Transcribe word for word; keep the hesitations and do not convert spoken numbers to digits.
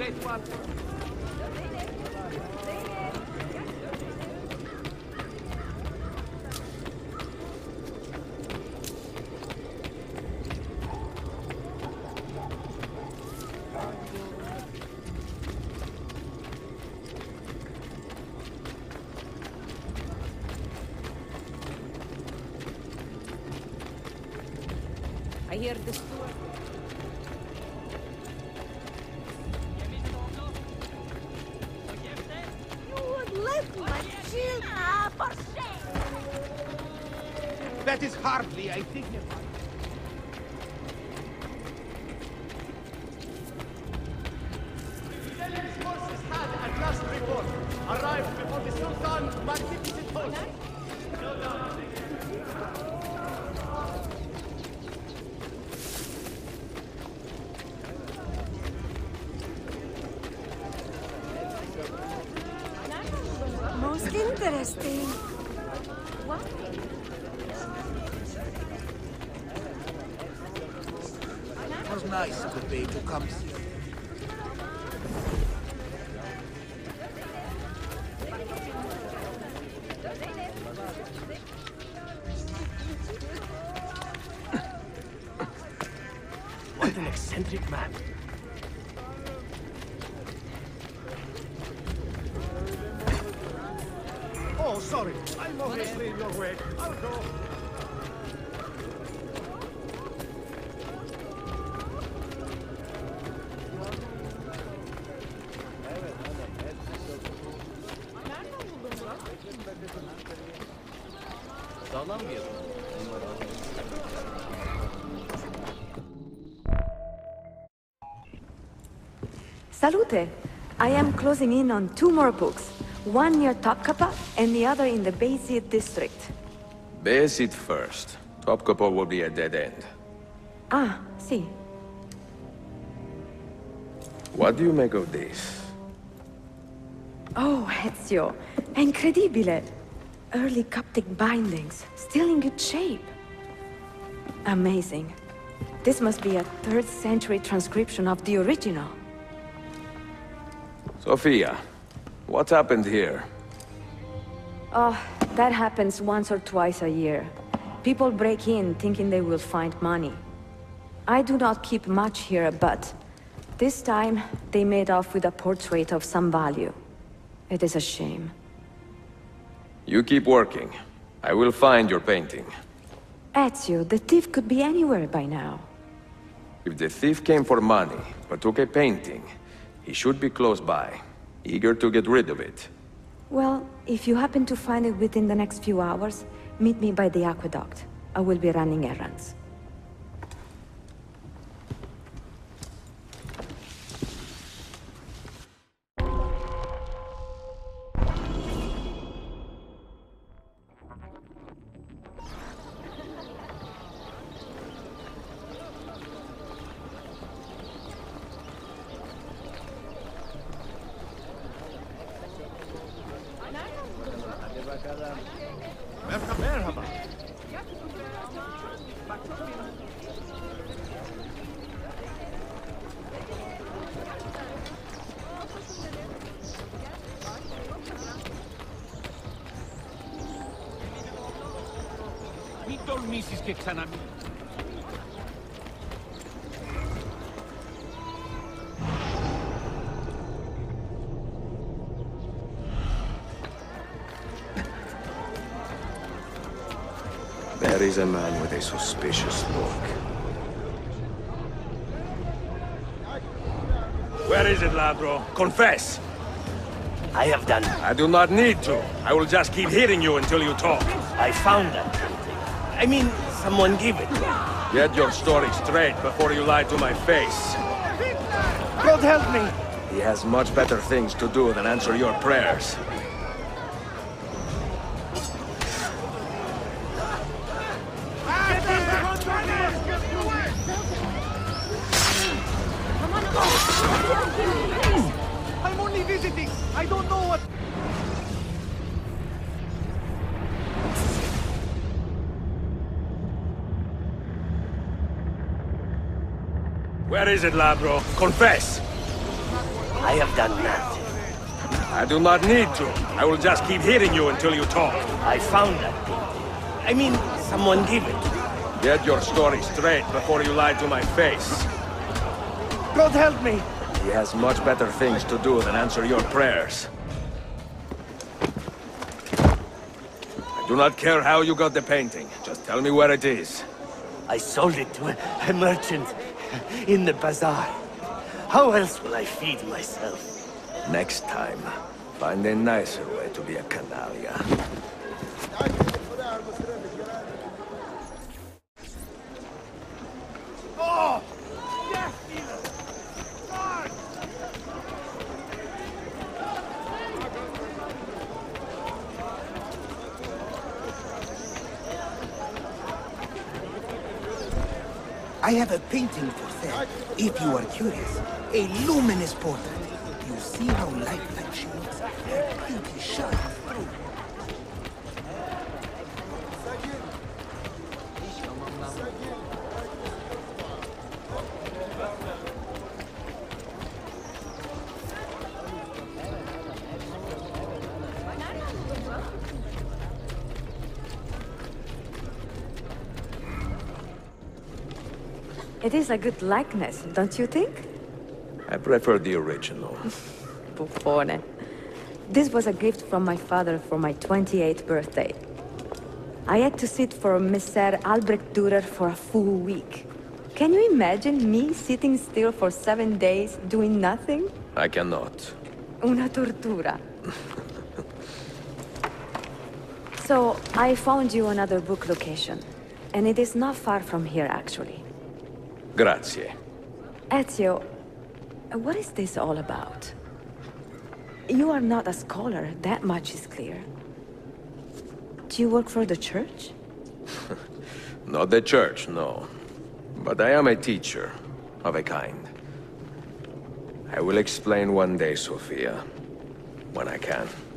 great one. I hear the story. You left my children for shame! That is hardly, I think. Interesting. What? It was nice of the bay to come see. What an eccentric man. Sorry, I'm obviously in your way. I'll go. Salute! I am closing in on two more books. One near Topkapı and the other in the Bayezid district. Bayezid first. Topkapı will be a dead end. Ah, see. What do you make of this? Oh, Ezio. Incredibile. Early Coptic bindings, still in good shape. Amazing. This must be a third century transcription of the original. Sofia. What happened here? Oh, that happens once or twice a year. People break in thinking they will find money. I do not keep much here, but this time they made off with a portrait of some value. It is a shame. You keep working. I will find your painting. Ezio, the thief could be anywhere by now. If the thief came for money, but took a painting, he should be close by. Eager to get rid of it. Well, if you happen to find it within the next few hours, meet me by the aqueduct. I will be running errands. Missis che canami. There is a man with a suspicious look. Where is it, ladro? Confess! I have done it. I do not need to. I will just keep hearing you until you talk. I found that. I mean, someone gave it to me. Get your story straight before you lie to my face. God help me! He has much better things to do than answer your prayers. I'm only visiting. I don't know what... Where is it, ladro? Confess! I have done nothing. I do not need to. I will just keep hitting you until you talk. I found that painting. I mean, someone gave it to me. Get your story straight before you lie to my face. God help me! He has much better things to do than answer your prayers. I do not care how you got the painting. Just tell me where it is. I sold it to a merchant in the bazaar. How else will I feed myself? Next time, find a nicer way to be a canalla. Oh! Yes, I have a painting for sale, if you are curious. A luminous portrait. You see how lifelike she looks? Her beauty shines through. It is a good likeness, don't you think? I prefer the original. Buffone. This was a gift from my father for my twenty-eighth birthday. I had to sit for Messer Albrecht Dürer for a full week. Can you imagine me sitting still for seven days doing nothing? I cannot. Una tortura. So, I found you another book location. And it is not far from here, actually. Grazie. Ezio. What is this all about? You are not a scholar, that much is clear. Do you work for the church? Not the church, no. But I am a teacher, of a kind. I will explain one day, Sofia, when I can.